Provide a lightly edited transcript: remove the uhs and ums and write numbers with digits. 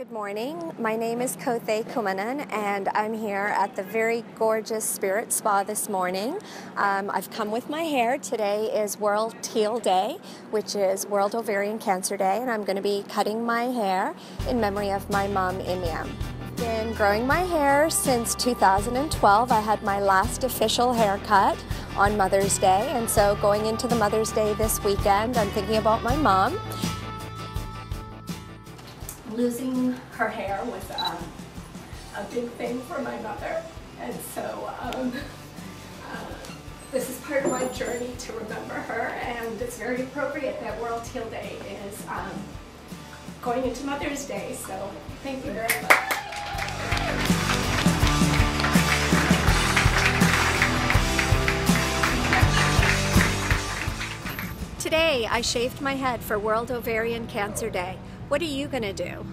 Good morning. My name is Kothai Kumanan, and I'm here at the very gorgeous Spirit Spa this morning. I've come with my hair. Today is World Teal Day, which is World Ovarian Cancer Day, and I'm going to be cutting my hair in memory of my mom, Inia. I've been growing my hair since 2012. I had my last official haircut on Mother's Day, and so going into the Mother's Day this weekend, I'm thinking about my mom. Losing her hair was a big thing for my mother, and so this is part of my journey to remember her, and it's very appropriate that World Teal Day is going into Mother's Day, so thank you very much. Today I shaved my head for World Ovarian Cancer Day. What are you going to do?